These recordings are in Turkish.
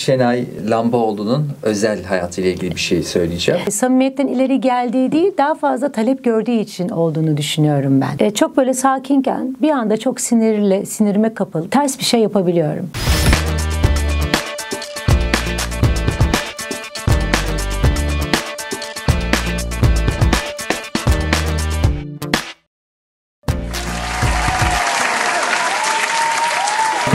Şenay Lambaoğlu'nun özel hayatıyla ilgili bir şey söyleyeceğim. Samimiyetten ileri geldiği değil, daha fazla talep gördüğü için olduğunu düşünüyorum ben. Çok böyle sakinken bir anda çok sinirime kapılıp ters bir şey yapabiliyorum.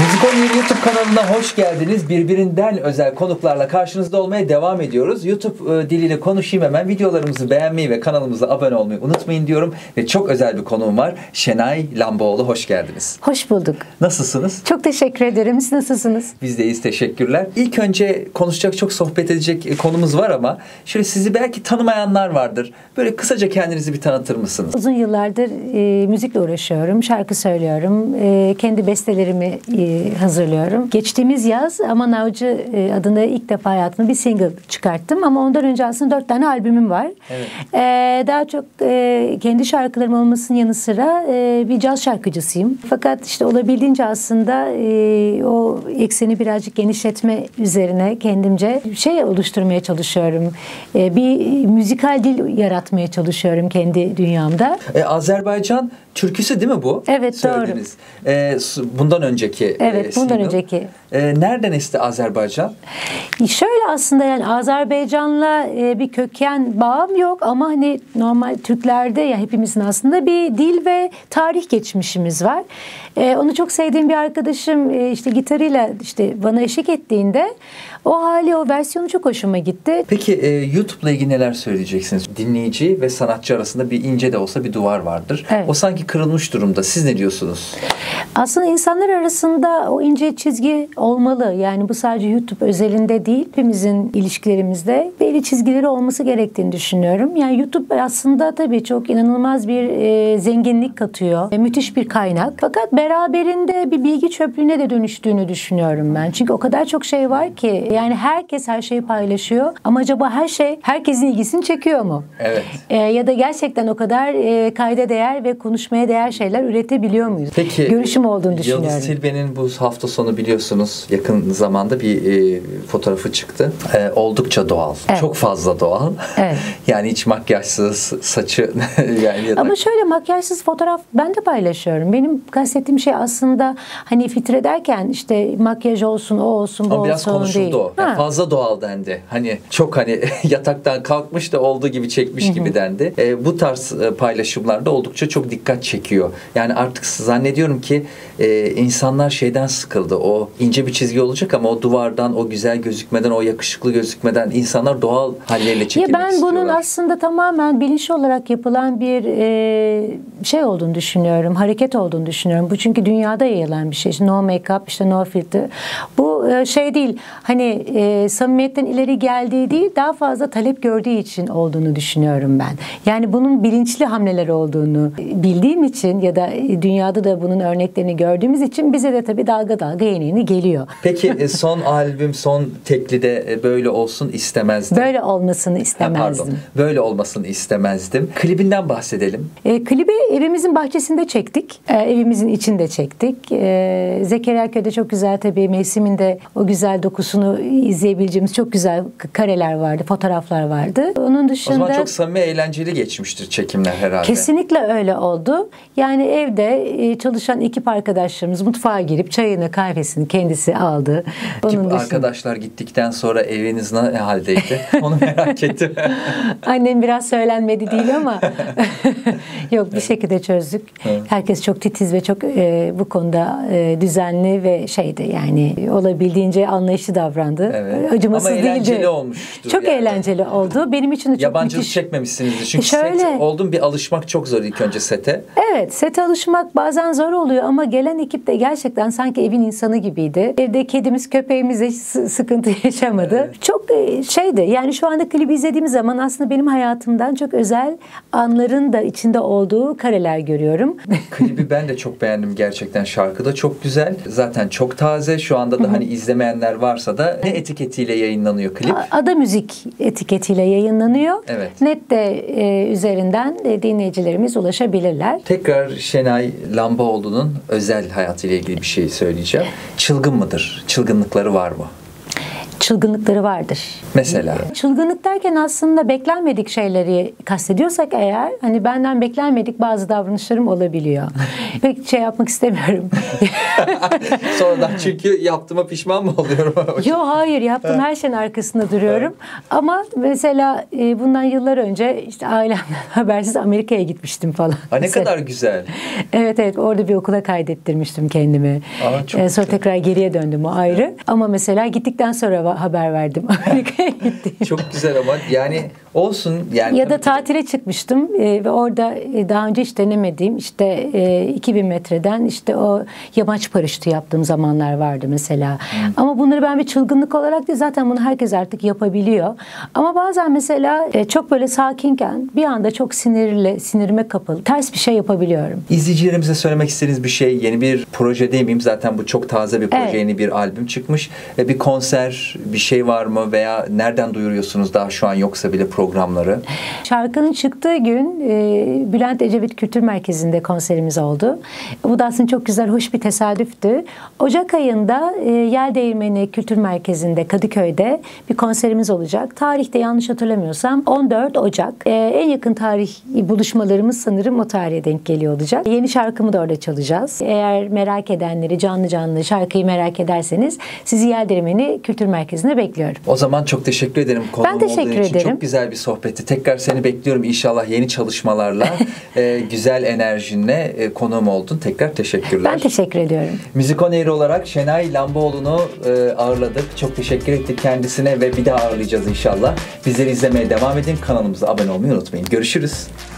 MüzikOnair YouTube kanalına hoş geldiniz. Birbirinden özel konuklarla karşınızda olmaya devam ediyoruz. YouTube diliyle konuşayım hemen. Videolarımızı beğenmeyi ve kanalımıza abone olmayı unutmayın diyorum. Ve çok özel bir konuğum var. Şenay Lambaoğlu, hoş geldiniz. Hoş bulduk. Nasılsınız? Çok teşekkür ederim. Siz nasılsınız? Biz de iyiyiz, teşekkürler. İlk önce konuşacak, çok sohbet edecek konumuz var ama şöyle, sizi belki tanımayanlar vardır. Böyle kısaca kendinizi bir tanıtır mısınız? Uzun yıllardır müzikle uğraşıyorum. Şarkı söylüyorum. Kendi bestelerimi hazırlıyorum. Geçtiğimiz yaz Aman Avcı adında ilk defa hayatımda bir single çıkarttım ama ondan önce aslında 4 tane albümüm var. Evet. Daha çok kendi şarkılarım olmasının yanı sıra bir caz şarkıcısıyım. Fakat işte olabildiğince aslında o ekseni birazcık genişletme üzerine kendimce şey oluşturmaya çalışıyorum. Bir müzikal dil yaratmaya çalışıyorum kendi dünyamda. Azerbaycan türküsü değil mi bu? Evet, söylediniz. Doğru. Bundan önceki. Evet, bundan önceki. Nereden esti Azerbaycan? Şöyle aslında, yani Azerbaycan'la bir köken bağım yok ama hani normal Türklerde ya hepimizin aslında bir dil ve tarih geçmişimiz var. Onu çok sevdiğim bir arkadaşım işte gitarıyla işte bana eşlik ettiğinde o hali, o versiyonu çok hoşuma gitti. Peki YouTube'la ilgili neler söyleyeceksiniz? Dinleyici ve sanatçı arasında bir ince de olsa bir duvar vardır. Evet. O sanki kırılmış durumda. Siz ne diyorsunuz? Aslında insanlar arasında o ince çizgi olmalı. Yani bu sadece YouTube özelinde değil, hepimizin ilişkilerimizde belli çizgileri olması gerektiğini düşünüyorum. Yani YouTube aslında tabii çok inanılmaz bir zenginlik katıyor. Müthiş bir kaynak. Fakat beraberinde bir bilgi çöplüğüne de dönüştüğünü düşünüyorum ben. Çünkü o kadar çok şey var ki, yani herkes her şeyi paylaşıyor ama acaba her şey herkesin ilgisini çekiyor mu? Evet. Ya da gerçekten o kadar kayda değer ve konuşmaya değer şeyler üretebiliyor muyuz? Peki, görüşüm olduğunu düşünüyorum. Yıldız Tilbe'nin bu hafta sonu, biliyorsunuz, yakın zamanda bir fotoğrafı çıktı. Oldukça doğal. Evet. Çok fazla doğal. Evet. Yani hiç makyajsız, saçı yani yatak. Ama şöyle, makyajsız fotoğraf ben de paylaşıyorum. Benim kastettiğim şey aslında hani filtre derken işte makyaj olsun, o olsun, bu ama olsun biraz konuşuldu değil. O. Yani fazla doğal dendi. Hani çok hani yataktan kalkmış da olduğu gibi çekmiş gibi dendi. Bu tarz paylaşımlarda oldukça çok dikkat çekiyor. Yani artık zannediyorum ki insanlar şeyden sıkıldı. O ince bir çizgi olacak ama o duvardan, o güzel gözükmeden, o yakışıklı gözükmeden insanlar doğal halleriyle çekilmek istiyorlar. Ben bunun aslında tamamen bilinçli olarak yapılan bir şey olduğunu düşünüyorum. Hareket olduğunu düşünüyorum. Bu çünkü dünyada yayılan bir şey. İşte no make-up, işte no filter. Bu şey değil. Hani samimiyetten ileri geldiği değil, daha fazla talep gördüğü için olduğunu düşünüyorum ben. Yani bunun bilinçli hamleler olduğunu bildiğim için ya da dünyada da bunun örneklerini gördüğümüz için bize de tabii dalga dalga yeni yeni geliyor. Peki son albüm, son teklide böyle olsun istemezdim. Böyle olmasını istemezdim. Böyle olmasını istemezdim. Klibinden bahsedelim. Klibi evimizin bahçesinde çektik. Evimizin içinde çektik. Zekeriyaköy'de çok güzel, tabii mevsiminde o güzel dokusunu izleyebileceğimiz çok güzel kareler vardı, fotoğraflar vardı. Onun dışında... O zaman çok samimi, eğlenceli geçmiştir çekimler herhalde. Kesinlikle öyle oldu. Yani evde çalışan ekip arkadaşlarımız mutfağa girip çayını, kahvesini kendisi aldı. Ekip arkadaşlar gittikten sonra eviniz ne haldeydi? Onu merak ettim. Annem biraz söylenmedi değil ama yok, bir şekilde çözdük. Evet. Herkes çok titiz ve çok bu konuda düzenli ve şeydi, yani olabildiğince anlayışlı davrandı. Evet. Acımasız değildi. Ama eğlenceli olmuştu. Çok yani. Eğlenceli oldu. Benim için de çok yabancılık müthiş. Çekmemişsinizdir. Çünkü set oldum, bir alışmak çok zor ilk önce sete. Evet, sete alışmak bazen zor oluyor ama gelen ekip de gerçekten sanki evin insanı gibiydi. Evde kedimiz, köpeğimiz hiç sıkıntı yaşamadı. Evet. Çok şeydi, yani şu anda klibi izlediğim zaman aslında benim hayatımdan çok özel anların da içinde olduğu kareler görüyorum. Klibi ben de çok beğendim gerçekten. Şarkı da çok güzel. Zaten çok taze. Şu anda da hani izlemeyenler varsa da ne etiketiyle yayınlanıyor klip? Ada Müzik etiketiyle yayınlanıyor. Evet. Net de üzerinden dinleyicilerimiz ulaşabilirler. Tekrar Şenay Lambaoğlu'nun özel hayatıyla ilgili bir şey söyleyeceğim. Çılgın mıdır? Çılgınlıkları var mı? çılgınlıkları vardır. Mesela? Çılgınlık derken aslında beklenmedik şeyleri kastediyorsak eğer, hani benden beklenmedik bazı davranışlarım olabiliyor. Pek şey yapmak istemiyorum. Sonradan çünkü yaptığıma pişman mı oluyorum? Yok, hayır, yaptığım her şeyin arkasında duruyorum. Ama mesela bundan yıllar önce işte ailemden habersiz Amerika'ya gitmiştim falan. Ha, ne kadar güzel. Evet evet, orada bir okula kaydettirmiştim kendimi. Aa, çok sonra güzel. Tekrar geriye döndüm, o ayrı. Evet. Ama mesela gittikten sonra haber verdim Amerika'ya gittiğimi. Çok güzel ama yani olsun. Yani ya da tatile çıkmıştım ve orada daha önce hiç denemediğim işte 2000 metreden işte o yamaç paraşütü yaptığım zamanlar vardı mesela. Hı. Ama bunları ben bir çılgınlık olarak değil, zaten bunu herkes artık yapabiliyor. Ama bazen mesela çok böyle sakinken bir anda çok sinirime kapalı ters bir şey yapabiliyorum. İzleyicilerimize söylemek istediğiniz bir şey, yeni bir proje değil miyim? Zaten bu çok taze bir proje, evet. Yeni bir albüm çıkmış. Bir konser, bir şey var mı veya nereden duyuruyorsunuz daha şu an yoksa bile programları? Şarkının çıktığı gün Bülent Ecevit Kültür Merkezi'nde konserimiz oldu. Bu da aslında çok güzel, hoş bir tesadüftü. Ocak ayında Yeldeğirmeni Kültür Merkezi'nde Kadıköy'de bir konserimiz olacak. Tarihte yanlış hatırlamıyorsam 14 Ocak. En yakın tarih buluşmalarımız sanırım o tarihe denk geliyor olacak. Yeni şarkımı da orada çalacağız. Eğer merak edenleri, canlı şarkıyı merak ederseniz sizi Yeldeğirmeni Kültür Merkezi'ne bekliyorum. O zaman çok teşekkür ederim. Konum ben teşekkür ederim. Çok güzel bir sohbetti. Tekrar seni bekliyorum inşallah yeni çalışmalarla, güzel enerjinle konuğum oldun. Tekrar teşekkürler. Ben teşekkür ediyorum. MüzikOnair olarak Şenay Lambaoğlu'nu ağırladık. Çok teşekkür ettik kendisine ve bir daha ağırlayacağız inşallah. Bizleri izlemeye devam edin. Kanalımıza abone olmayı unutmayın. Görüşürüz.